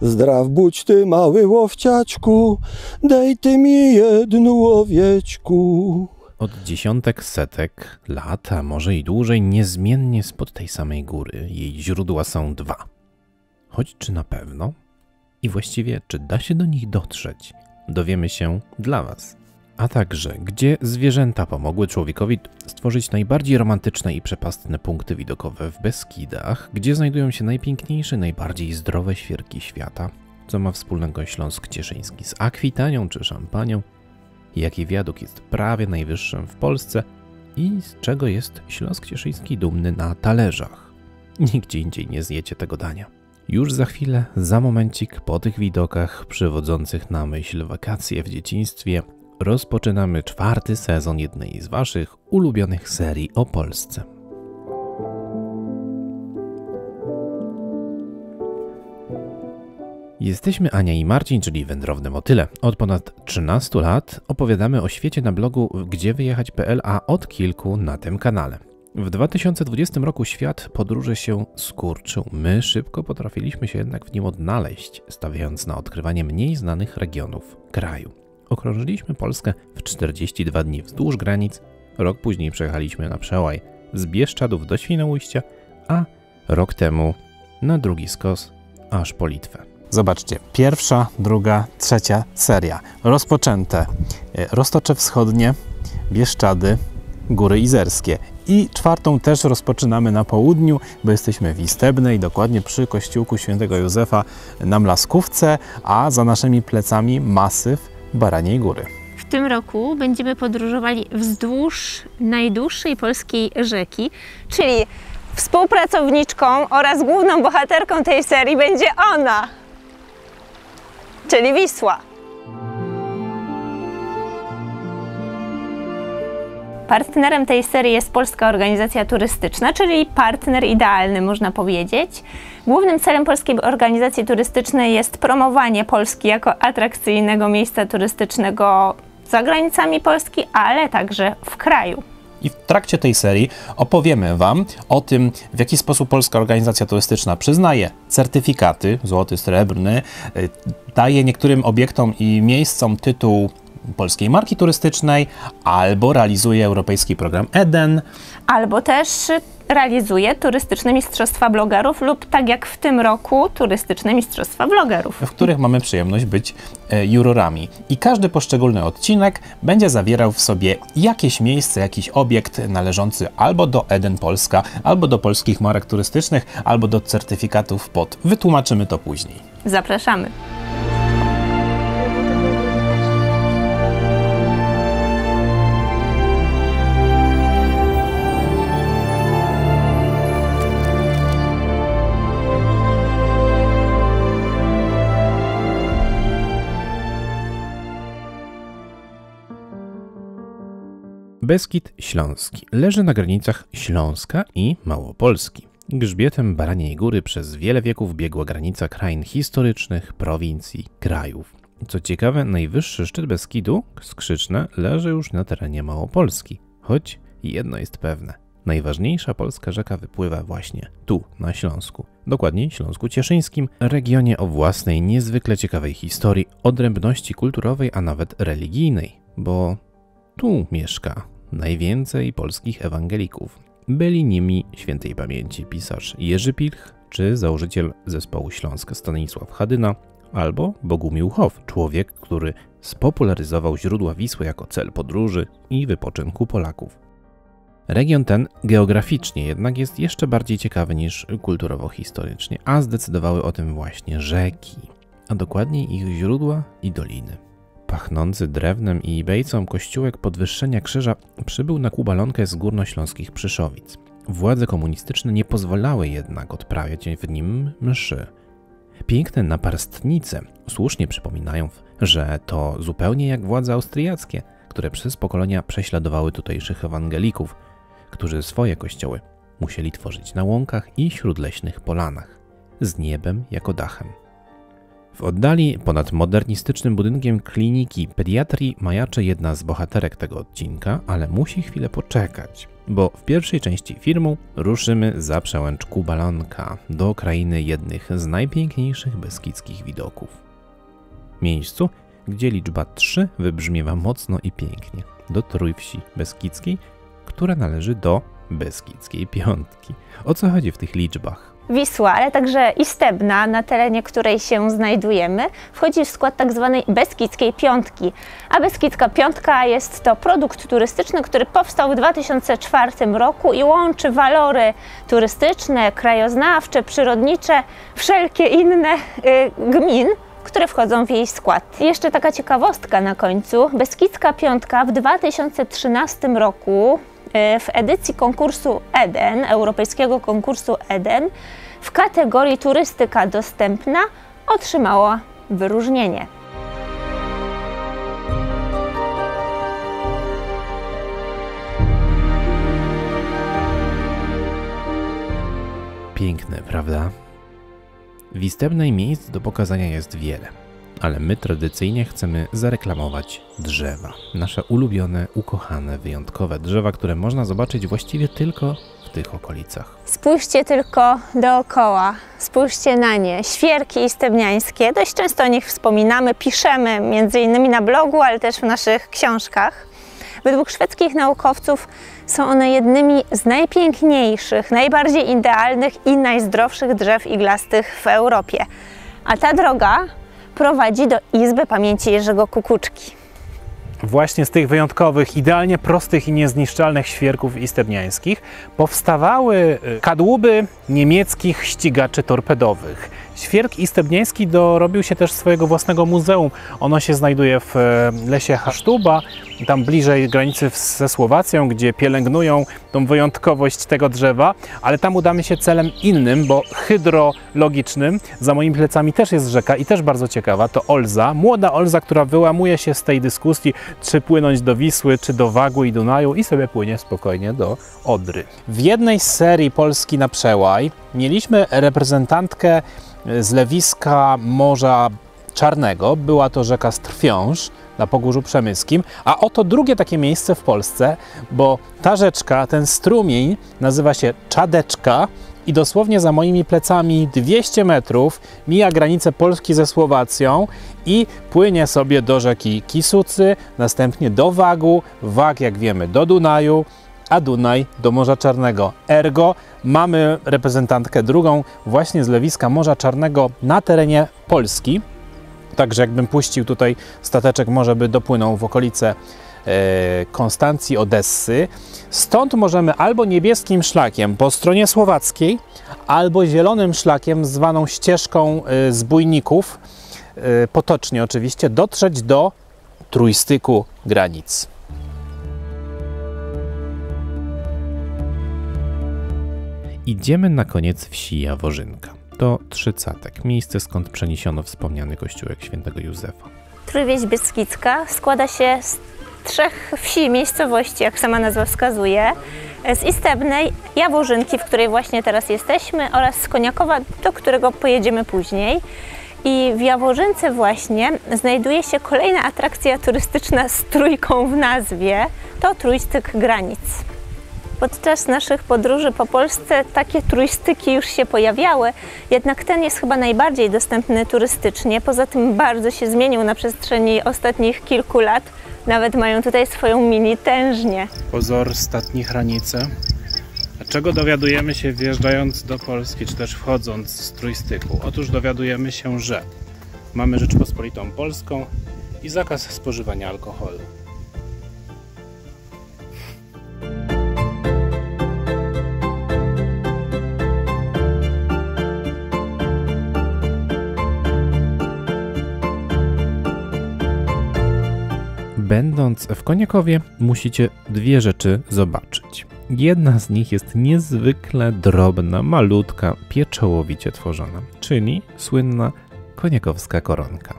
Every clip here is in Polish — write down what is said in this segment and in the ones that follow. Zdraw budź ty, mały łowciaczku, daj ty mi jedną łowieczku. Od dziesiątek, setek lat, a może i dłużej, niezmiennie spod tej samej góry. Jej źródła są dwa. Choć czy na pewno? I właściwie, czy da się do nich dotrzeć? Dowiemy się dla was. A także, gdzie zwierzęta pomogły człowiekowi stworzyć najbardziej romantyczne i przepastne punkty widokowe w Beskidach, gdzie znajdują się najpiękniejsze, najbardziej zdrowe świerki świata, co ma wspólnego Śląsk Cieszyński z Akwitanią czy Szampanią, jaki wiaduk jest prawie najwyższym w Polsce i z czego jest Śląsk Cieszyński dumny na talerzach. Nigdzie indziej nie zjecie tego dania. Już za chwilę, za momencik, po tych widokach przywodzących na myśl wakacje w dzieciństwie, rozpoczynamy czwarty sezon jednej z waszych ulubionych serii o Polsce. Jesteśmy Ania i Marcin, czyli Wędrowne Motyle. Od ponad 13 lat opowiadamy o świecie na blogu gdziewyjechać.pl, a od kilku na tym kanale. W 2020 roku świat podróży się skurczył. My szybko potrafiliśmy się jednak w nim odnaleźć, stawiając na odkrywanie mniej znanych regionów kraju. Okrążyliśmy Polskę w 42 dni wzdłuż granic, rok później przejechaliśmy na przełaj z Bieszczadów do Świnoujścia, a rok temu na drugi skos aż po Litwę. Zobaczcie, pierwsza, druga, trzecia seria. Rozpoczęte Roztocze Wschodnie, Bieszczady, Góry Izerskie. I czwartą też rozpoczynamy na południu, bo jesteśmy w Istebnej, dokładnie przy kościółku Świętego Józefa na Mlaskówce, a za naszymi plecami masyw Baraniej Góry. W tym roku będziemy podróżowali wzdłuż najdłuższej polskiej rzeki, czyli współpracowniczką oraz główną bohaterką tej serii będzie ona, czyli Wisła. Partnerem tej serii jest Polska Organizacja Turystyczna, czyli partner idealny, można powiedzieć. Głównym celem Polskiej Organizacji Turystycznej jest promowanie Polski jako atrakcyjnego miejsca turystycznego za granicami Polski, ale także w kraju. I w trakcie tej serii opowiemy wam o tym, w jaki sposób Polska Organizacja Turystyczna przyznaje certyfikaty, złoty, srebrny, daje niektórym obiektom i miejscom tytuł Polskiej Marki Turystycznej, albo realizuje europejski program Eden, albo też realizuje turystyczne mistrzostwa blogerów lub, tak jak w tym roku, turystyczne mistrzostwa blogerów, w których mamy przyjemność być jurorami. I każdy poszczególny odcinek będzie zawierał w sobie jakieś miejsce, jakiś obiekt należący albo do Eden Polska, albo do polskich marek turystycznych, albo do certyfikatów POT. Wytłumaczymy to później. Zapraszamy! Beskid Śląski leży na granicach Śląska i Małopolski. Grzbietem Baraniej Góry przez wiele wieków biegła granica krain historycznych, prowincji, krajów. Co ciekawe, najwyższy szczyt Beskidu, Skrzyczne, leży już na terenie Małopolski. Choć jedno jest pewne. Najważniejsza polska rzeka wypływa właśnie tu, na Śląsku. Dokładniej Śląsku Cieszyńskim, regionie o własnej, niezwykle ciekawej historii, odrębności kulturowej, a nawet religijnej. Bo tu mieszka najwięcej polskich ewangelików. Byli nimi świętej pamięci pisarz Jerzy Pilch, czy założyciel zespołu Śląsk Stanisław Hadyna, albo Bogumił Hof, człowiek, który spopularyzował źródła Wisły jako cel podróży i wypoczynku Polaków. Region ten geograficznie jednak jest jeszcze bardziej ciekawy niż kulturowo-historycznie, a zdecydowały o tym właśnie rzeki, a dokładniej ich źródła i doliny. Pachnący drewnem i bejcą kościółek podwyższenia krzyża przybył na Kubalonkę z górnośląskich Przyszowic. Władze komunistyczne nie pozwalały jednak odprawiać w nim mszy. Piękne naparstnice słusznie przypominają, że to zupełnie jak władze austriackie, które przez pokolenia prześladowały tutejszych ewangelików, którzy swoje kościoły musieli tworzyć na łąkach i śródleśnych polanach, z niebem jako dachem. W oddali ponad modernistycznym budynkiem kliniki pediatrii majaczy jedna z bohaterek tego odcinka, ale musi chwilę poczekać, bo w pierwszej części filmu ruszymy za przełęcz Kubalonka do krainy jednych z najpiękniejszych beskidzkich widoków. Miejscu, gdzie liczba 3 wybrzmiewa mocno i pięknie, do Trójwsi Beskidzkiej, która należy do Beskidzkiej Piątki. O co chodzi w tych liczbach? Wisła, ale także Istebna, na terenie której się znajdujemy, wchodzi w skład tzw. Beskidzkiej Piątki. A Beskidzka Piątka jest to produkt turystyczny, który powstał w 2004 roku i łączy walory turystyczne, krajoznawcze, przyrodnicze, wszelkie inne gmin, które wchodzą w jej skład. I jeszcze taka ciekawostka na końcu. Beskidzka Piątka w 2013 roku w edycji konkursu Eden, europejskiego konkursu Eden, w kategorii turystyka dostępna otrzymała wyróżnienie. Piękne, prawda? W Istebnej miejsc do pokazania jest wiele, ale my tradycyjnie chcemy zareklamować drzewa. Nasze ulubione, ukochane, wyjątkowe drzewa, które można zobaczyć właściwie tylko w tych okolicach. Spójrzcie tylko dookoła, spójrzcie na nie. Świerki istebniańskie, dość często o nich wspominamy, piszemy m.in. na blogu, ale też w naszych książkach. Według szwedzkich naukowców są one jednymi z najpiękniejszych, najbardziej idealnych i najzdrowszych drzew iglastych w Europie. A ta droga prowadzi do Izby Pamięci Jerzego Kukuczki. Właśnie z tych wyjątkowych, idealnie prostych i niezniszczalnych świerków istebniańskich powstawały kadłuby niemieckich ścigaczy torpedowych. Świerk istebniański dorobił się też swojego własnego muzeum. Ono się znajduje w lesie Hasztuba, tam bliżej granicy ze Słowacją, gdzie pielęgnują tą wyjątkowość tego drzewa, ale tam udamy się celem innym, bo hydrologicznym. Za moimi plecami też jest rzeka i też bardzo ciekawa, to Olza, młoda Olza, która wyłamuje się z tej dyskusji, czy płynąć do Wisły, czy do Wagły i Dunaju, i sobie płynie spokojnie do Odry. W jednej z serii Polski na Przełaj mieliśmy reprezentantkę z lewiska Morza Czarnego, była to rzeka Strwiąż na Pogórzu Przemyskim, a oto drugie takie miejsce w Polsce, bo ta rzeczka, ten strumień nazywa się Czadeczka i dosłownie za moimi plecami 200 metrów mija granicę Polski ze Słowacją i płynie sobie do rzeki Kisucy, następnie do Wagu, Wag jak wiemy do Dunaju, a Dunaj do Morza Czarnego. Ergo mamy reprezentantkę drugą właśnie z lewiska Morza Czarnego na terenie Polski. Także jakbym puścił tutaj stateczek, może by dopłynął w okolice Konstancji, Odessy. Stąd możemy albo niebieskim szlakiem po stronie słowackiej, albo zielonym szlakiem zwaną ścieżką zbójników, potocznie oczywiście, dotrzeć do trójstyku granic. Idziemy na koniec wsi Jaworzynka. To Trzycatek, miejsce skąd przeniesiono wspomniany kościółek świętego Józefa. Trójwieś Beskidzka składa się z 3 wsi, miejscowości, jak sama nazwa wskazuje. Z Istebnej, Jaworzynki, w której właśnie teraz jesteśmy, oraz z Koniakowa, do którego pojedziemy później. I w Jaworzynce właśnie znajduje się kolejna atrakcja turystyczna z trójką w nazwie. To trójstyk granic. Podczas naszych podróży po Polsce takie trójstyki już się pojawiały, jednak ten jest chyba najbardziej dostępny turystycznie. Poza tym bardzo się zmienił na przestrzeni ostatnich kilku lat. Nawet mają tutaj swoją mini tężnię. Pozor statni hranice. A czego dowiadujemy się wjeżdżając do Polski, czy też wchodząc z trójstyku? Otóż dowiadujemy się, że mamy Rzeczpospolitą Polską i zakaz spożywania alkoholu. Będąc w Koniakowie, musicie 2 rzeczy zobaczyć. Jedna z nich jest niezwykle drobna, malutka, pieczołowicie tworzona, czyli słynna koniakowska koronka.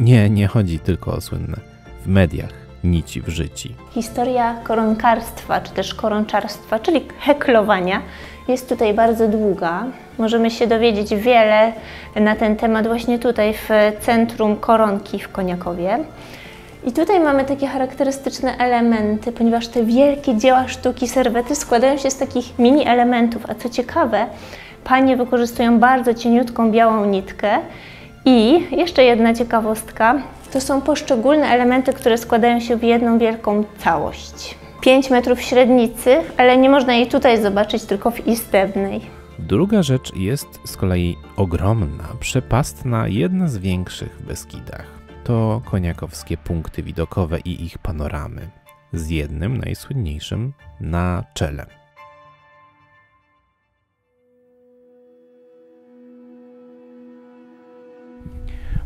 Nie, nie chodzi tylko o słynne. W mediach nici w życiu. Historia koronkarstwa, czy też koronczarstwa, czyli heklowania, jest tutaj bardzo długa. Możemy się dowiedzieć wiele na ten temat właśnie tutaj w centrum koronki w Koniakowie. I tutaj mamy takie charakterystyczne elementy, ponieważ te wielkie dzieła sztuki serwety składają się z takich mini elementów. A co ciekawe, panie wykorzystują bardzo cieniutką białą nitkę. I jeszcze jedna ciekawostka, to są poszczególne elementy, które składają się w jedną wielką całość. 5 metrów średnicy, ale nie można jej tutaj zobaczyć, tylko w Istebnej. Druga rzecz jest z kolei ogromna, przepastna, jedna z większych w Beskidach. To koniakowskie punkty widokowe i ich panoramy, z jednym najsłynniejszym na czele.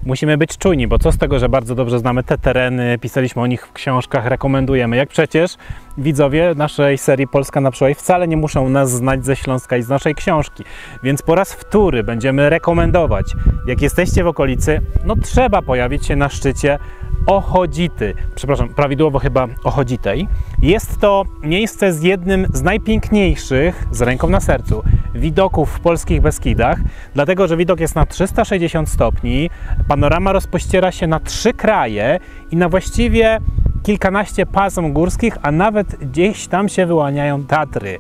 Musimy być czujni, bo co z tego, że bardzo dobrze znamy te tereny, pisaliśmy o nich w książkach, rekomendujemy, jak przecież widzowie naszej serii Polska na Przełaj wcale nie muszą nas znać ze Śląska i z naszej książki, więc po raz wtóry będziemy rekomendować. Jak jesteście w okolicy, no trzeba pojawić się na szczycie Ochodzity, przepraszam, prawidłowo chyba Ochodzitej. Jest to miejsce z jednym z najpiękniejszych, z ręką na sercu, widoków w polskich Beskidach, dlatego że widok jest na 360 stopni, panorama rozpościera się na 3 kraje i na właściwie kilkanaście pasm górskich, a nawet gdzieś tam się wyłaniają Tatry.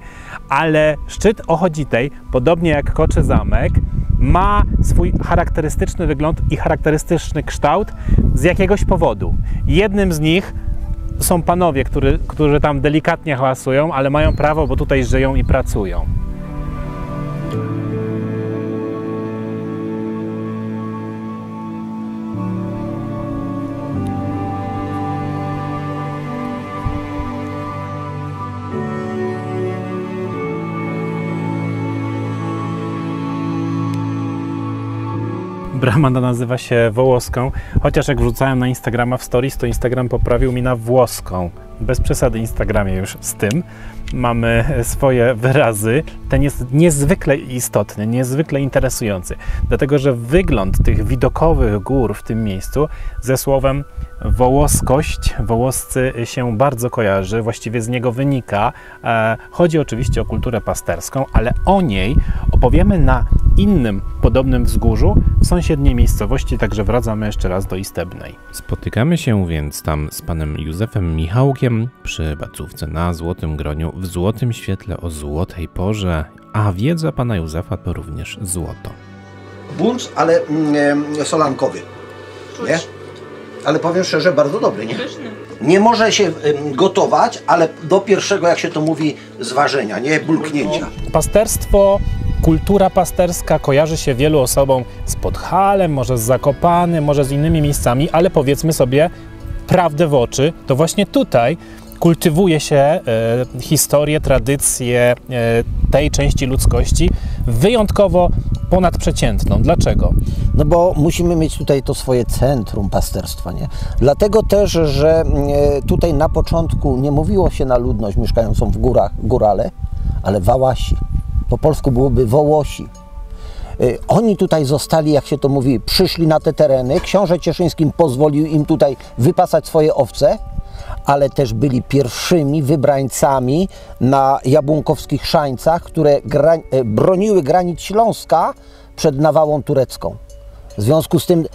Ale szczyt Ochodzitej, podobnie jak Koczy Zamek, ma swój charakterystyczny wygląd i charakterystyczny kształt z jakiegoś powodu. Jednym z nich są panowie, którzy tam delikatnie hałasują, ale mają prawo, bo tutaj żyją i pracują. Brama nazywa się Wołoską, chociaż jak wrzucałem na Instagrama w stories, to Instagram poprawił mi na Włoską. Bez przesady Instagramie już z tym. Mamy swoje wyrazy. Ten jest niezwykle istotny, niezwykle interesujący. Dlatego, że wygląd tych widokowych gór w tym miejscu ze słowem wołoskość, wołoscy się bardzo kojarzy, właściwie z niego wynika. Chodzi oczywiście o kulturę pasterską, ale o niej opowiemy na innym podobnym wzgórzu w sąsiedniej miejscowości, także wracamy jeszcze raz do Istebnej. Spotykamy się więc tam z panem Józefem Michałkiem przy bacówce na Złotym Groniu, w złotym świetle, o złotej porze, a wiedza pana Józefa to również złoto. Bunt, ale solankowy, nie? Ale powiem szczerze, bardzo dobry, nie? Nie może się gotować, ale do pierwszego, jak się to mówi, zważenia, nie? Bulknięcia. Pasterstwo, kultura pasterska kojarzy się wielu osobom z Podhalem, może z Zakopanem, może z innymi miejscami, ale powiedzmy sobie prawdę w oczy, to właśnie tutaj kultywuje się historię, tradycję tej części ludzkości wyjątkowo ponadprzeciętną. Dlaczego? No bo musimy mieć tutaj to swoje centrum pasterstwa, nie? Dlatego też, że tutaj na początku nie mówiło się na ludność mieszkającą w górach, górale, ale Wałasi. Po polsku byłoby Wołosi. Oni tutaj zostali, jak się to mówi, przyszli na te tereny. Książę Cieszyńskim pozwolił im tutaj wypasać swoje owce, ale też byli pierwszymi wybrańcami na jabłonkowskich szańcach, które broniły granic Śląska przed nawałą turecką. W związku z tym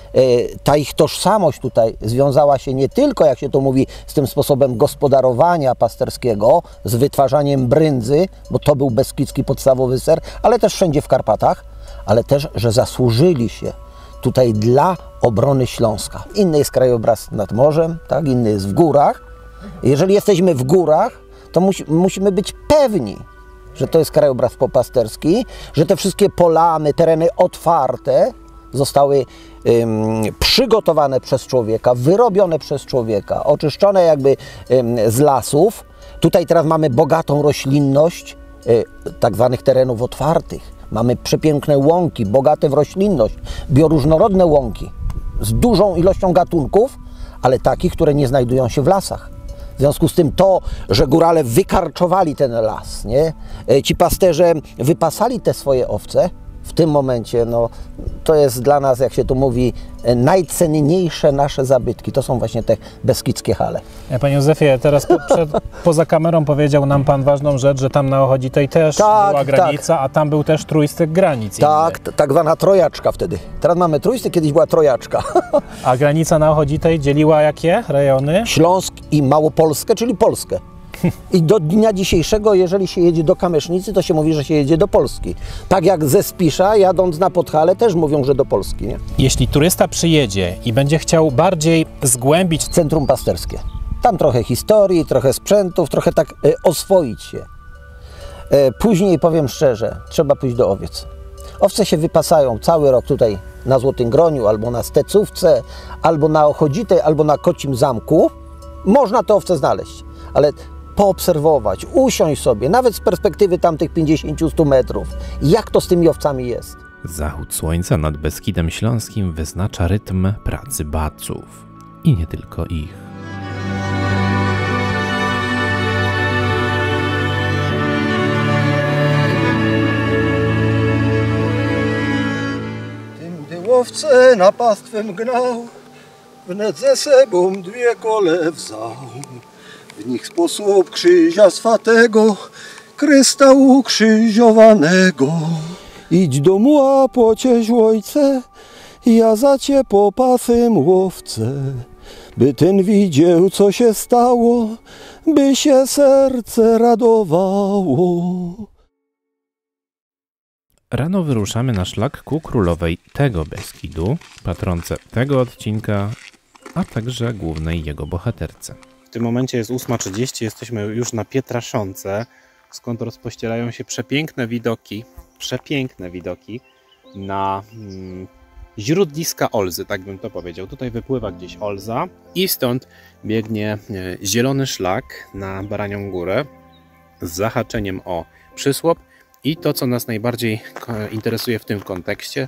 ta ich tożsamość tutaj związała się nie tylko, jak się to mówi, z tym sposobem gospodarowania pasterskiego, z wytwarzaniem bryndzy, bo to był beskidzki podstawowy ser, ale też wszędzie w Karpatach, ale też, że zasłużyli się tutaj dla obrony Śląska. Inny jest krajobraz nad morzem, tak? Inny jest w górach. Jeżeli jesteśmy w górach, to musimy być pewni, że to jest krajobraz popasterski, że te wszystkie polany, tereny otwarte zostały przygotowane przez człowieka, wyrobione przez człowieka, oczyszczone jakby z lasów. Tutaj teraz mamy bogatą roślinność tak zwanych terenów otwartych. Mamy przepiękne łąki, bogate w roślinność, bioróżnorodne łąki z dużą ilością gatunków, ale takich, które nie znajdują się w lasach. W związku z tym to, że górale wykarczowali ten las, nie? Ci pasterze wypasali te swoje owce, w tym momencie, no, to jest dla nas, jak się tu mówi, najcenniejsze nasze zabytki. To są właśnie te beskidzkie hale. Panie Józefie, teraz poza kamerą powiedział nam Pan ważną rzecz, że tam na Ochodzitej też była granica, a tam był też trójstyk granic. Tak, tak zwana trojaczka wtedy. Teraz mamy trójstyk, kiedyś była trojaczka. A granica na Ochodzitej dzieliła jakie rejony? Śląsk i Małopolskę, czyli Polskę. I do dnia dzisiejszego, jeżeli się jedzie do Kamysznicy, to się mówi, że się jedzie do Polski. Tak jak ze Spisza, jadąc na Podhale, też mówią, że do Polski. Nie? Jeśli turysta przyjedzie i będzie chciał bardziej zgłębić centrum pasterskie, tam trochę historii, trochę sprzętów, trochę tak oswoić się. Później, powiem szczerze, trzeba pójść do owiec. Owce się wypasają cały rok tutaj na Złotym Groniu, albo na Stecówce, albo na Ochodzitej, albo na Kocim Zamku. Można te owce znaleźć, ale poobserwować, usiąść sobie, nawet z perspektywy tamtych 50-100 metrów, jak to z tymi owcami jest. Zachód słońca nad Beskidem Śląskim wyznacza rytm pracy baców. I nie tylko ich. Tym był owce na pastwę gnał, wnet ze sobą dwie kole wzał. W nich sposób krzyża swatego, krystału krzyżowanego. Idź do mua, pociesz ojce, ja za cię popasym łowce, by ten widział, co się stało, by się serce radowało. Rano wyruszamy na szlak ku królowej tego Beskidu, patronce tego odcinka, a także głównej jego bohaterce. W tym momencie jest 8:30, jesteśmy już na Pietraszonce, skąd rozpościerają się przepiękne widoki na źródliska Olzy, tak bym to powiedział. Tutaj wypływa gdzieś Olza i stąd biegnie zielony szlak na Baranią Górę z zahaczeniem o Przysłop i to, co nas najbardziej interesuje w tym kontekście,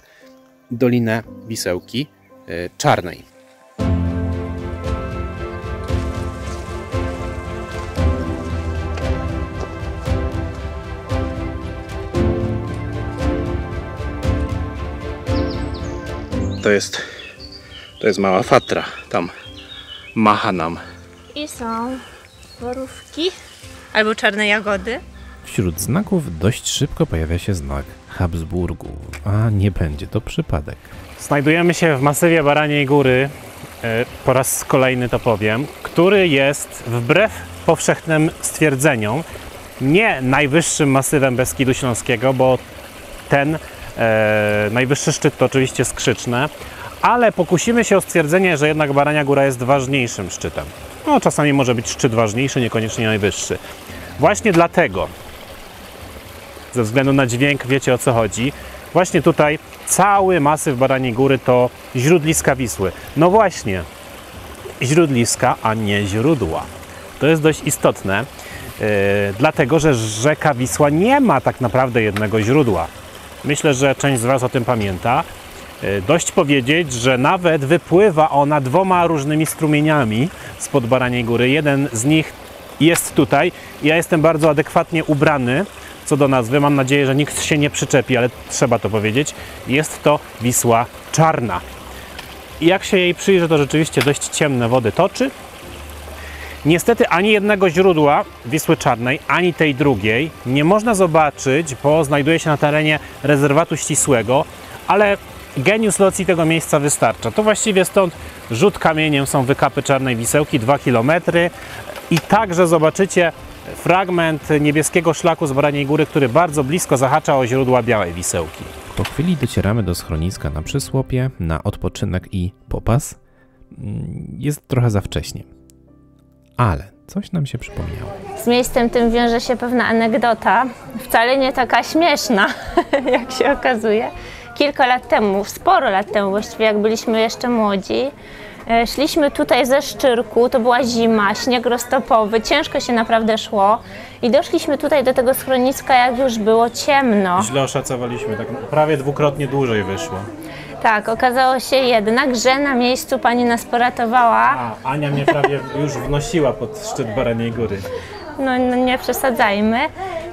Dolinę Wisełki Czarnej. To jest mała fatra, tam macha nam. I są borówki albo czarne jagody. Wśród znaków dość szybko pojawia się znak Habsburgu, a nie będzie to przypadek. Znajdujemy się w masywie Baraniej Góry, po raz kolejny to powiem, który jest wbrew powszechnym stwierdzeniom nie najwyższym masywem Beskidu Śląskiego, bo ten najwyższy szczyt to oczywiście Skrzyczne, ale pokusimy się o stwierdzenie, że jednak Barania Góra jest ważniejszym szczytem. No, czasami może być szczyt ważniejszy, niekoniecznie najwyższy. Właśnie dlatego, ze względu na dźwięk, wiecie o co chodzi, właśnie tutaj cały masyw Baraniej Góry to źródliska Wisły. No właśnie, źródliska, a nie źródła. To jest dość istotne, dlatego że rzeka Wisła nie ma tak naprawdę jednego źródła. Myślę, że część z Was o tym pamięta. Dość powiedzieć, że nawet wypływa ona dwoma różnymi strumieniami spod Baraniej Góry. Jeden z nich jest tutaj. Ja jestem bardzo adekwatnie ubrany co do nazwy. Mam nadzieję, że nikt się nie przyczepi, ale trzeba to powiedzieć. Jest to Wisła Czarna. I jak się jej przyjrzy, to rzeczywiście dość ciemne wody toczy. Niestety ani jednego źródła Wisły Czarnej, ani tej drugiej nie można zobaczyć, bo znajduje się na terenie rezerwatu ścisłego, ale geniusz loci tego miejsca wystarcza. To właściwie stąd rzut kamieniem są Wykapy Czarnej Wisełki, 2 km. I także zobaczycie fragment niebieskiego szlaku z Baraniej Góry, który bardzo blisko zahacza o źródła Białej Wisełki. Po chwili docieramy do schroniska na Przysłopie, na odpoczynek i popas. Jest trochę za wcześnie. Ale coś nam się przypomniało. Z miejscem tym wiąże się pewna anegdota, wcale nie taka śmieszna, jak się okazuje. Kilka lat temu, sporo lat temu właściwie, jak byliśmy jeszcze młodzi, szliśmy tutaj ze Szczyrku, to była zima, śnieg roztopowy, ciężko się naprawdę szło i doszliśmy tutaj do tego schroniska, jak już było ciemno. Źle oszacowaliśmy, tak prawie dwukrotnie dłużej wyszło. Tak, okazało się jednak, że na miejscu pani nas poratowała. Ania mnie prawie już wnosiła pod szczyt Baraniej Góry. No nie przesadzajmy.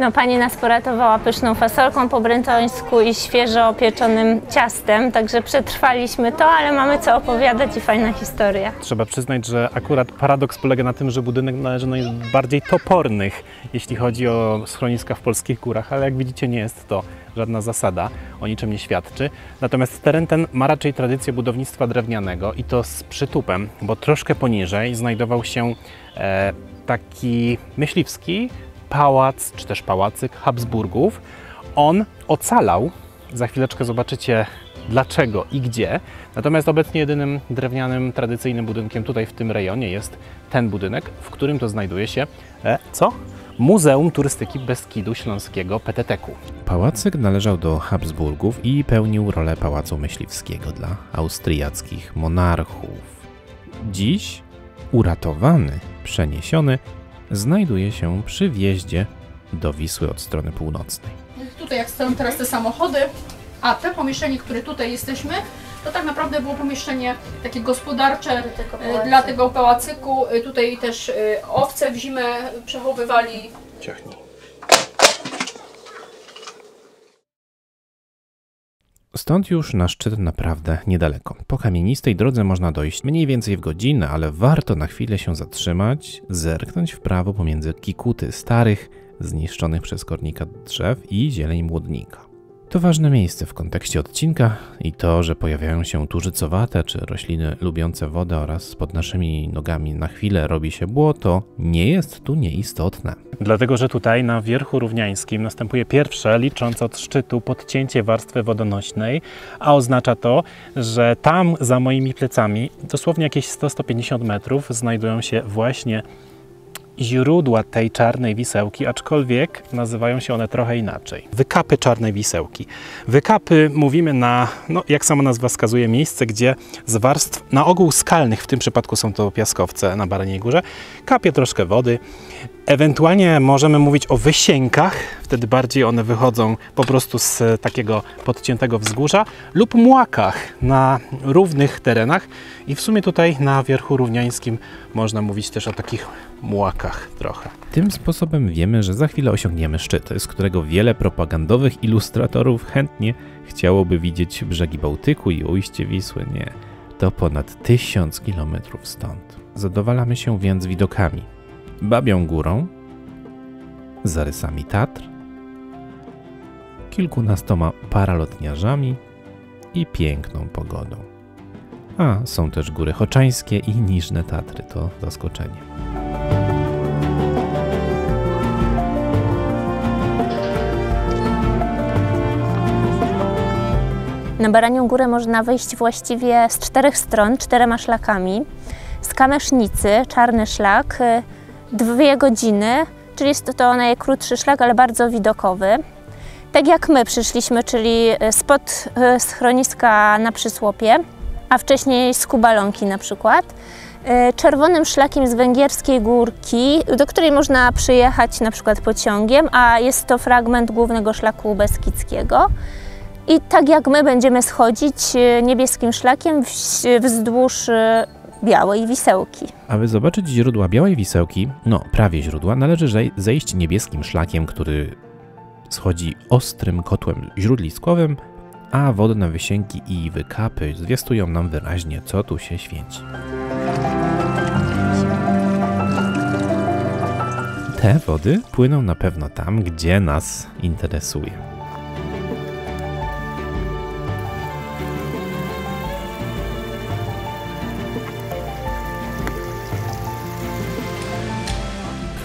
No, pani nas poratowała pyszną fasolką po brętońsku i świeżo pieczonym ciastem, także przetrwaliśmy to, ale mamy co opowiadać i fajna historia. Trzeba przyznać, że akurat paradoks polega na tym, że budynek należy do najbardziej topornych, jeśli chodzi o schroniska w polskich górach, ale jak widzicie, nie jest to żadna zasada, o niczym nie świadczy. Natomiast teren ten ma raczej tradycję budownictwa drewnianego i to z przytupem, bo troszkę poniżej znajdował się taki myśliwski pałac, czy też pałacyk Habsburgów. On ocalał, za chwileczkę zobaczycie dlaczego i gdzie. Natomiast obecnie jedynym drewnianym, tradycyjnym budynkiem tutaj w tym rejonie jest ten budynek, w którym to znajduje się Muzeum Turystyki Beskidu Śląskiego PTTK-u. Pałacyk należał do Habsburgów i pełnił rolę pałacu myśliwskiego dla austriackich monarchów. Dziś uratowany, przeniesiony, znajduje się przy wjeździe do Wisły od strony północnej. Tutaj jak stoją teraz te samochody, a to pomieszczenie, które tutaj jesteśmy, to tak naprawdę było pomieszczenie takie gospodarcze dla tego pałacyku. Tutaj też owce w zimę przechowywali. Ciachnie. Stąd już na szczyt naprawdę niedaleko. Po kamienistej drodze można dojść mniej więcej w godzinę, ale warto na chwilę się zatrzymać, zerknąć w prawo pomiędzy kikuty starych, zniszczonych przez kornika drzew i zieleń młodnika. To ważne miejsce w kontekście odcinka i to, że pojawiają się tużycowate czy rośliny lubiące wodę oraz pod naszymi nogami na chwilę robi się błoto, nie jest tu nieistotne. Dlatego, że tutaj na Wierchu Równiańskim następuje pierwsze, licząc od szczytu, podcięcie warstwy wodonośnej, a oznacza to, że tam za moimi plecami, dosłownie jakieś 100-150 metrów, znajdują się właśnie źródła tej czarnej wisełki, aczkolwiek nazywają się one trochę inaczej. Wykapy Czarnej Wisełki. Wykapy mówimy na, jak sama nazwa wskazuje, miejsce, gdzie z warstw na ogół skalnych, w tym przypadku są to piaskowce na Baraniej Górze, kapie troszkę wody. Ewentualnie możemy mówić o wysienkach, wtedy bardziej one wychodzą po prostu z takiego podciętego wzgórza, lub młakach na równych terenach. I w sumie tutaj na Wierchu Równiańskim można mówić też o takich młakach trochę. Tym sposobem wiemy, że za chwilę osiągniemy szczyt, z którego wiele propagandowych ilustratorów chętnie chciałoby widzieć brzegi Bałtyku i ujście Wisły. Nie, to ponad 1000 kilometrów stąd. Zadowalamy się więc widokami. Babią Górą, zarysami Tatr, kilkunastoma paralotniarzami i piękną pogodą. A są też góry Choczańskie i Niżne Tatry, to zaskoczenie. Na Baranią Górę można wyjść właściwie z 4 stron, 4 szlakami. Z Kamesznicy, Czarny Szlak, 2 godziny, czyli jest to najkrótszy szlak, ale bardzo widokowy. Tak jak my przyszliśmy, czyli spod schroniska na Przysłopie, a wcześniej z Kubalonki na przykład. Czerwonym szlakiem z Węgierskiej Górki, do której można przyjechać na przykład pociągiem, a jest to fragment głównego szlaku beskidzkiego. I tak jak my będziemy schodzić niebieskim szlakiem wzdłuż Białej Wisełki. Aby zobaczyć źródła Białej Wisełki, prawie źródła, należy zejść niebieskim szlakiem, który schodzi ostrym kotłem źródliskowym, a wodne wysięgi i wykapy zwiastują nam wyraźnie, co tu się święci. Te wody płyną na pewno tam, gdzie nas interesuje.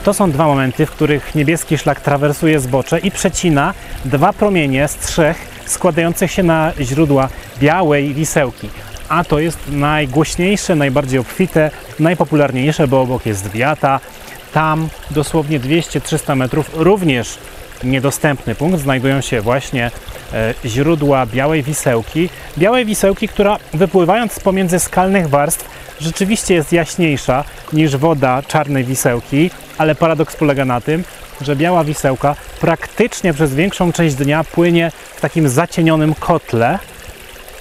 To są dwa momenty, w których niebieski szlak trawersuje zbocze i przecina 2 promienie z 3 składających się na źródła Białej Wisełki. A to jest najgłośniejsze, najbardziej obfite, najpopularniejsze, bo obok jest Wiata. Tam dosłownie 200-300 metrów, również niedostępny punkt, znajdują się właśnie źródła Białej Wisełki. Białej Wisełki, która wypływając z pomiędzy skalnych warstw rzeczywiście jest jaśniejsza niż woda Czarnej Wisełki, ale paradoks polega na tym, że Biała Wisełka praktycznie przez większą część dnia płynie w takim zacienionym kotle,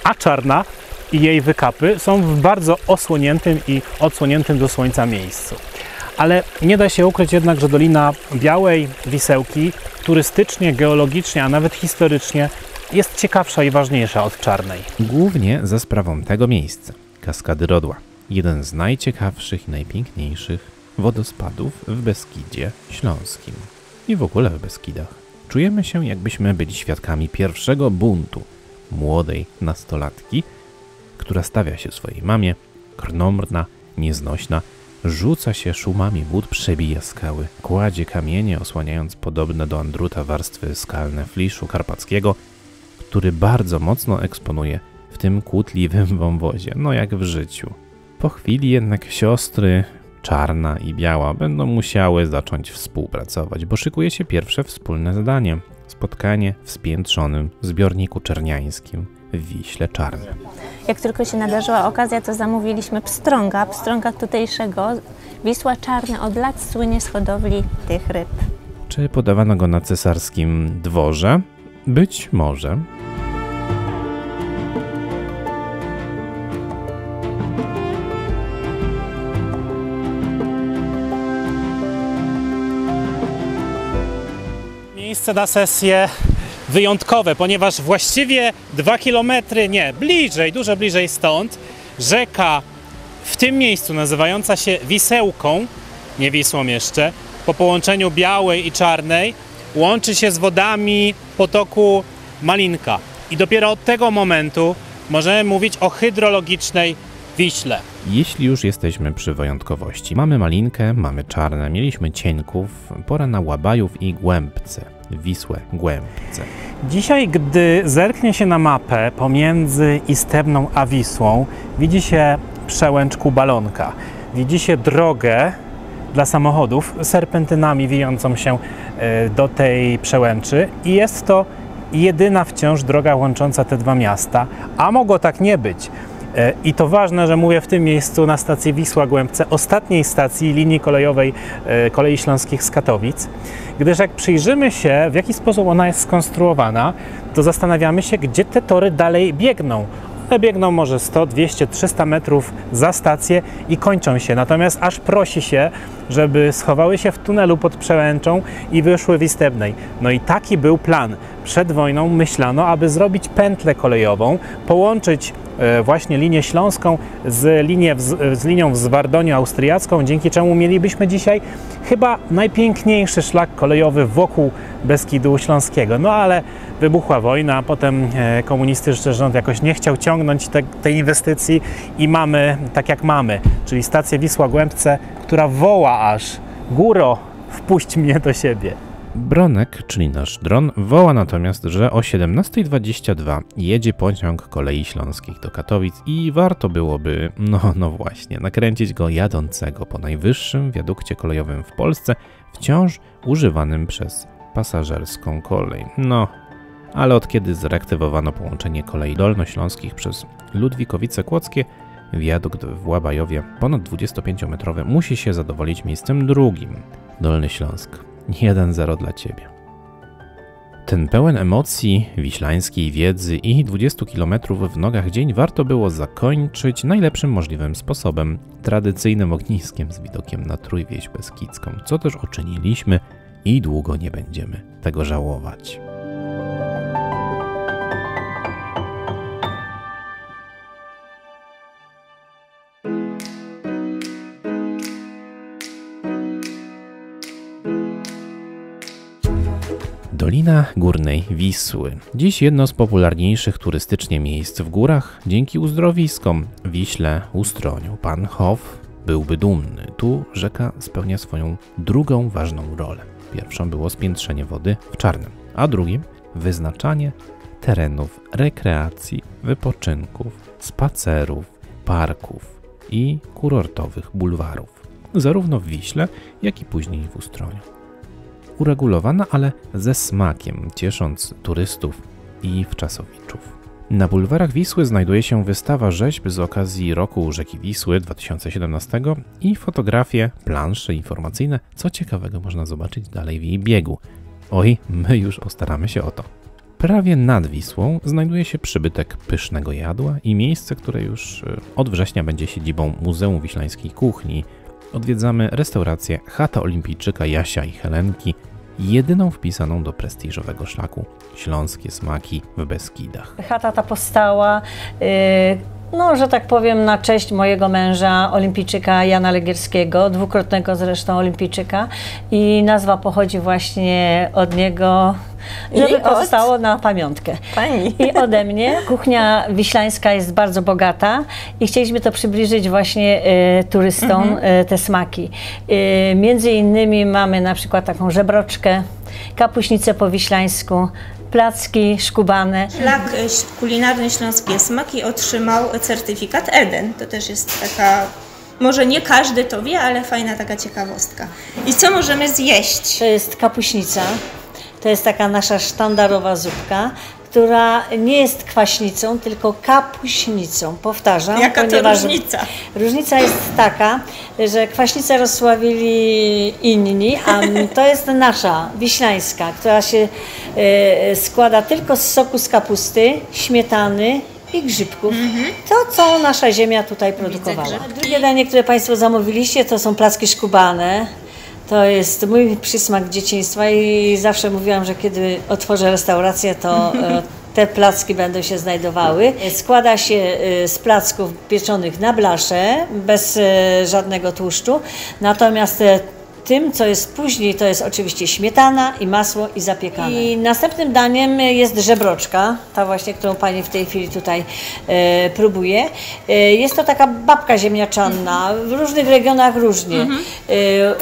a Czarna i jej wykapy są w bardzo osłoniętym i odsłoniętym do słońca miejscu. Ale nie da się ukryć jednak, że Dolina Białej Wisełki turystycznie, geologicznie, a nawet historycznie jest ciekawsza i ważniejsza od Czarnej. Głównie za sprawą tego miejsca, Kaskady Rodła, jeden z najciekawszych i najpiękniejszych wodospadów w Beskidzie Śląskim i w ogóle w Beskidach. Czujemy się, jakbyśmy byli świadkami pierwszego buntu młodej nastolatki, która stawia się swojej mamie, krnomrna, nieznośna, rzuca się szumami wód, przebija skały, kładzie kamienie, osłaniając podobne do andruta warstwy skalne fliszu karpackiego, który bardzo mocno eksponuje w tym kłótliwym wąwozie, no jak w życiu. Po chwili jednak siostry Czarna i Biała będą musiały zacząć współpracować, bo szykuje się pierwsze wspólne zadanie. Spotkanie w spiętrzonym zbiorniku czerniańskim w Wiśle Czarnej. Jak tylko się nadarzyła okazja, to zamówiliśmy pstrąga, tutejszego. Wisła Czarna od lat słynie z hodowli tych ryb. Czy podawano go na cesarskim dworze? Być może. Miejsce na sesję wyjątkowe, ponieważ właściwie 2 km, nie, bliżej, dużo bliżej stąd, rzeka w tym miejscu nazywająca się Wisełką, nie Wisłą jeszcze, po połączeniu Białej i Czarnej łączy się z wodami potoku Malinka. I dopiero od tego momentu możemy mówić o hydrologicznej Wiśle. Jeśli już jesteśmy przy wyjątkowości, mamy Malinkę, mamy Czarne, mieliśmy Cieńków, pora na Łabajów i Głębce, Wisłę Głębce. Dzisiaj, gdy zerknie się na mapę pomiędzy Istebną a Wisłą, widzi się przełęcz Kubalonka, widzi się drogę dla samochodów serpentynami wijącą się do tej przełęczy i jest to jedyna wciąż droga łącząca te dwa miasta, a mogło tak nie być. I to ważne, że mówię w tym miejscu na stacji Wisła Głębce, ostatniej stacji linii kolejowej Kolei Śląskich z Katowic, gdyż jak przyjrzymy się, w jaki sposób ona jest skonstruowana, to zastanawiamy się, gdzie te tory dalej biegną. One biegną może 100, 200, 300 metrów za stację i kończą się. Natomiast aż prosi się, żeby schowały się w tunelu pod przełęczą i wyszły w Istebnej. No i taki był plan. Przed wojną myślano, aby zrobić pętlę kolejową, połączyć właśnie linię śląską z linią w Zwardoniu austriacką, dzięki czemu mielibyśmy dzisiaj chyba najpiękniejszy szlak kolejowy wokół Beskidu Śląskiego. No ale wybuchła wojna, potem komunistyczny rząd jakoś nie chciał ciągnąć tej inwestycji i mamy tak jak mamy, czyli stację Wisła Głębce, która woła aż: góro, wpuść mnie do siebie. Bronek, czyli nasz dron, woła natomiast, że o 17:22 jedzie pociąg Kolei Śląskich do Katowic i warto byłoby, no właśnie, nakręcić go jadącego po najwyższym wiadukcie kolejowym w Polsce, wciąż używanym przez pasażerską kolej. No, ale od kiedy zreaktywowano połączenie kolei dolnośląskich przez Ludwikowice Kłodzkie, wiadukt w Łabajowie ponad 25-metrowy musi się zadowolić miejscem drugim. Dolny Śląsk. 1-0 dla Ciebie. Ten pełen emocji, wiślańskiej wiedzy i 20 km w nogach dzień warto było zakończyć najlepszym możliwym sposobem, tradycyjnym ogniskiem z widokiem na Trójwieś Beskidzką, co też uczyniliśmy i długo nie będziemy tego żałować. Dolina Górnej Wisły. Dziś jedno z popularniejszych turystycznie miejsc w górach dzięki uzdrowiskom Wiśle, Ustroniu. Pan Hof byłby dumny. Tu rzeka spełnia swoją drugą ważną rolę. Pierwszą było spiętrzenie wody w Czarnym, a drugim wyznaczanie terenów rekreacji, wypoczynków, spacerów, parków i kurortowych bulwarów. Zarówno w Wiśle, jak i później w Ustroniu. Uregulowana, ale ze smakiem, ciesząc turystów i wczasowiczów. Na bulwarach Wisły znajduje się wystawa rzeźb z okazji Roku Rzeki Wisły 2017 i fotografie, plansze informacyjne, co ciekawego można zobaczyć dalej w jej biegu. Oj, my już postaramy się o to. Prawie nad Wisłą znajduje się przybytek pysznego jadła i miejsce, które już od września będzie siedzibą Muzeum Wiślańskiej Kuchni. Odwiedzamy restaurację Chata Olimpijczyka Jasia i Helenki jedyną wpisaną do prestiżowego szlaku Śląskie Smaki w Beskidach. Chata ta powstała, no, że tak powiem, na cześć mojego męża, olimpijczyka Jana Legierskiego, dwukrotnego zresztą olimpijczyka, i nazwa pochodzi właśnie od niego, żeby powstało na pamiątkę. Pani. I ode mnie. Kuchnia wiślańska jest bardzo bogata i chcieliśmy to przybliżyć właśnie turystom, te smaki. Między innymi mamy na przykład taką żebroczkę, kapuśnicę po wiślańsku, placki szkubane. Szlak kulinarny Śląskie Smaki otrzymał certyfikat Eden. To też jest taka, może nie każdy to wie, ale fajna taka ciekawostka. I co możemy zjeść? To jest kapuśnica. To jest taka nasza sztandarowa zupka, która nie jest kwaśnicą, tylko kapuśnicą. Powtarzam. Jaka to różnica? Różnica jest taka, że kwaśnicę rozsławili inni, a to jest nasza, wiślańska, która się składa tylko z soku z kapusty, śmietany i grzybków. To, co nasza ziemia tutaj produkowała. Drugie danie, które Państwo zamówiliście, to są placki szkubane. To jest mój przysmak dzieciństwa i zawsze mówiłam, że kiedy otworzę restaurację, to te placki będą się znajdowały. Składa się z placków pieczonych na blasze, bez żadnego tłuszczu, natomiast tym, co jest później, to jest oczywiście śmietana i masło i zapiekane. I następnym daniem jest żebroczka, ta właśnie, którą Pani w tej chwili tutaj próbuje. Jest to taka babka ziemniaczana, w różnych regionach różnie.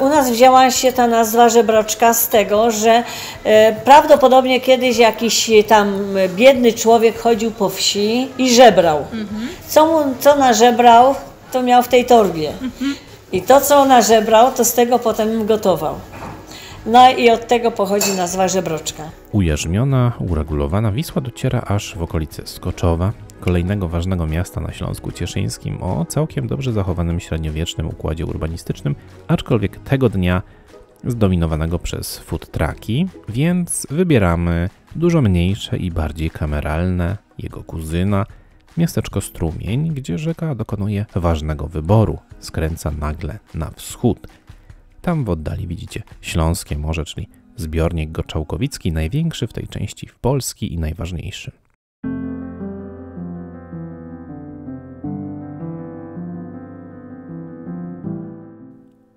U nas wzięła się ta nazwa żebroczka z tego, że prawdopodobnie kiedyś jakiś tam biedny człowiek chodził po wsi i żebrał. Co nażebrał, to miał w tej torbie. I to, co nażebrał, to z tego potem gotował. No i od tego pochodzi nazwa żebroczka. Ujarzmiona, uregulowana Wisła dociera aż w okolice Skoczowa, kolejnego ważnego miasta na Śląsku Cieszyńskim o całkiem dobrze zachowanym średniowiecznym układzie urbanistycznym, aczkolwiek tego dnia zdominowanego przez food trucki, więc wybieramy dużo mniejsze i bardziej kameralne, jego kuzyna, miasteczko Strumień, gdzie rzeka dokonuje ważnego wyboru. Skręca nagle na wschód. Tam w oddali widzicie Śląskie Morze, czyli zbiornik goczałkowicki, największy w tej części Polski i najważniejszy.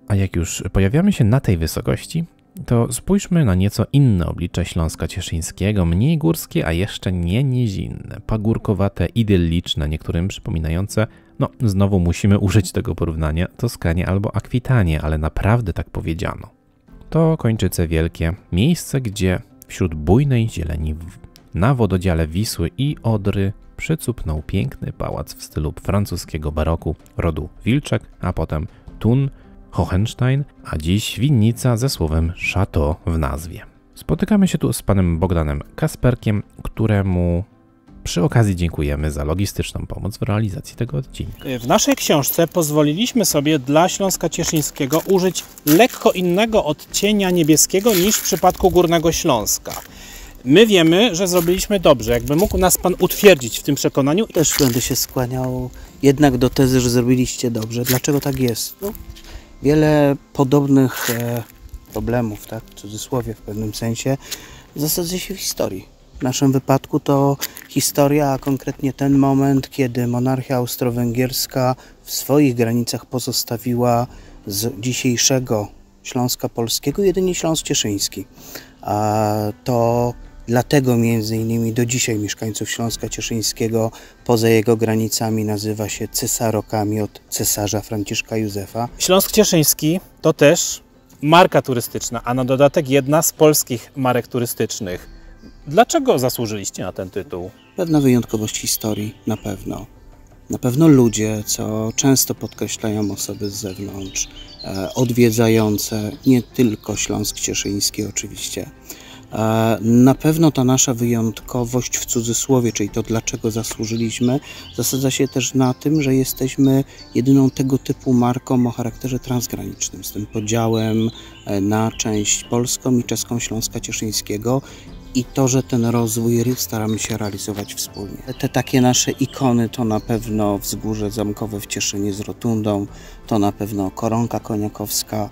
A jak już pojawiamy się na tej wysokości, to spójrzmy na nieco inne oblicze Śląska Cieszyńskiego, mniej górskie, a jeszcze nie nizinne, pagórkowate, idylliczne, niektórym przypominające, no znowu musimy użyć tego porównania, Toskanię albo Akwitanię, ale naprawdę tak powiedziano. To Kończyce Wielkie, miejsce, gdzie wśród bujnej zieleni na wododziale Wisły i Odry przycupnął piękny pałac w stylu francuskiego baroku rodu Wilczek, a potem Thun, Hohenstein, a dziś winnica ze słowem chateau w nazwie. Spotykamy się tu z panem Bogdanem Kasperkiem, któremu przy okazji dziękujemy za logistyczną pomoc w realizacji tego odcinka. W naszej książce pozwoliliśmy sobie dla Śląska Cieszyńskiego użyć lekko innego odcienia niebieskiego niż w przypadku Górnego Śląska. My wiemy, że zrobiliśmy dobrze. Jakby mógł nas pan utwierdzić w tym przekonaniu? Też będę się skłaniał jednak do tezy, że zrobiliście dobrze. Dlaczego tak jest? No. Wiele podobnych problemów, tak, w cudzysłowie w pewnym sensie, zasadza się w historii. W naszym wypadku to historia, a konkretnie ten moment, kiedy monarchia austro-węgierska w swoich granicach pozostawiła z dzisiejszego Śląska Polskiego jedynie Śląsk Cieszyński. A to dlatego między innymi do dzisiaj mieszkańców Śląska Cieszyńskiego poza jego granicami nazywa się cesarokami od cesarza Franciszka Józefa. Śląsk Cieszyński to też marka turystyczna, a na dodatek jedna z polskich marek turystycznych. Dlaczego zasłużyliście na ten tytuł? Pewna wyjątkowość historii, na pewno. Na pewno ludzie, co często podkreślają osoby z zewnątrz, odwiedzające nie tylko Śląsk Cieszyński oczywiście. Na pewno ta nasza wyjątkowość w cudzysłowie, czyli to, dlaczego zasłużyliśmy, zasadza się też na tym, że jesteśmy jedyną tego typu marką o charakterze transgranicznym, z tym podziałem na część polską i czeską Śląska Cieszyńskiego i to, że ten rozwój staramy się realizować wspólnie. Te takie nasze ikony to na pewno Wzgórze Zamkowe w Cieszynie z rotundą, to na pewno Koronka Koniakowska,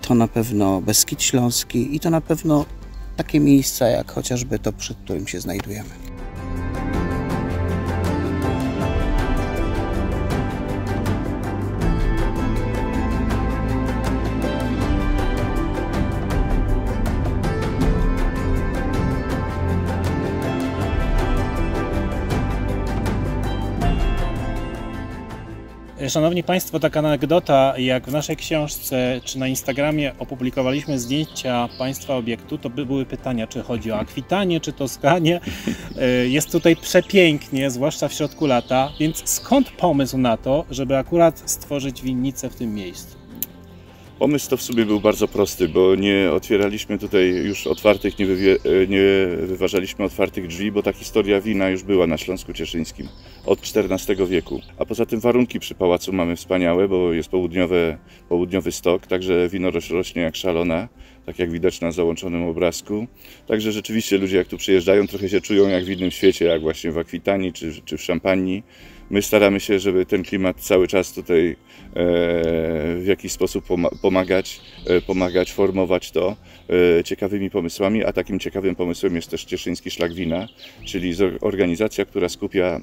to na pewno Beskid Śląski i to na pewno takie miejsca jak chociażby to, przed którym się znajdujemy. Szanowni Państwo, taka anegdota, jak w naszej książce czy na Instagramie opublikowaliśmy zdjęcia Państwa obiektu, to były pytania, czy chodzi o Akwitanię, czy Toskanię. Jest tutaj przepięknie, zwłaszcza w środku lata, więc skąd pomysł na to, żeby akurat stworzyć winnicę w tym miejscu? Pomysł to w sumie był bardzo prosty, bo nie otwieraliśmy tutaj już otwartych, nie wyważaliśmy otwartych drzwi, bo ta historia wina już była na Śląsku Cieszyńskim od XIV wieku. A poza tym warunki przy pałacu mamy wspaniałe, bo jest południowy stok, także wino rośnie jak szalona, tak jak widać na załączonym obrazku. Także rzeczywiście ludzie jak tu przyjeżdżają, trochę się czują jak w innym świecie, jak właśnie w Akwitanii czy w Szampanii. My staramy się, żeby ten klimat cały czas tutaj w jakiś sposób pomagać, formować to ciekawymi pomysłami, a takim ciekawym pomysłem jest też Cieszyński Szlak Wina, czyli organizacja, która skupia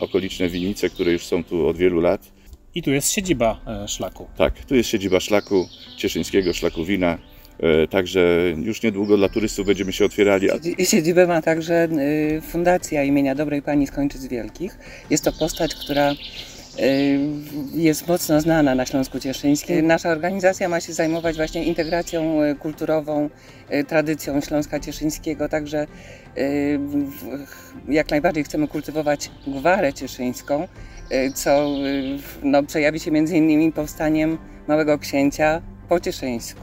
okoliczne winnice, które już są tu od wielu lat. I tu jest siedziba szlaku. Tak, tu jest siedziba szlaku, Cieszyńskiego Szlaku Wina. Także już niedługo dla turystów będziemy się otwierali. Siedzibę ma także Fundacja imienia Dobrej Pani z Kończyc Wielkich. Jest to postać, która jest mocno znana na Śląsku Cieszyńskim. Nasza organizacja ma się zajmować właśnie integracją kulturową, tradycją Śląska Cieszyńskiego, także jak najbardziej chcemy kultywować gwarę cieszyńską, co no, przejawi się między innymi powstaniem Małego Księcia po cieszyńsku.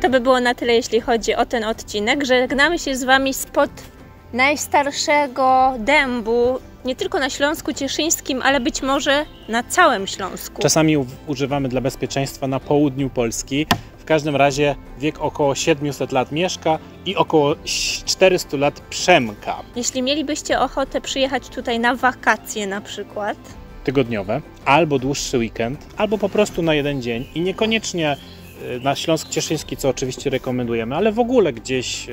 To by było na tyle, jeśli chodzi o ten odcinek. Żegnamy się z Wami spod najstarszego dębu, nie tylko na Śląsku Cieszyńskim, ale być może na całym Śląsku. Czasami używamy dla bezpieczeństwa na południu Polski. W każdym razie wiek około 700 lat mieszka i około 400 lat przemka. Jeśli mielibyście ochotę przyjechać tutaj na wakacje na przykład, tygodniowe, albo dłuższy weekend, albo po prostu na jeden dzień i niekoniecznie na Śląsk Cieszyński, co oczywiście rekomendujemy, ale w ogóle gdzieś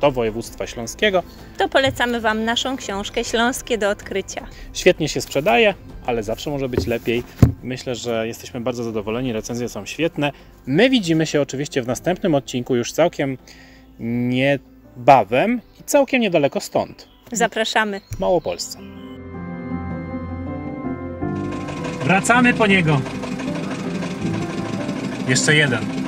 do województwa śląskiego, to polecamy Wam naszą książkę Śląskie do odkrycia. Świetnie się sprzedaje, ale zawsze może być lepiej. Myślę, że jesteśmy bardzo zadowoleni, recenzje są świetne. My widzimy się oczywiście w następnym odcinku już całkiem niebawem i całkiem niedaleko stąd. Zapraszamy. W Małopolsce. Wracamy po niego. Jeszcze jeden.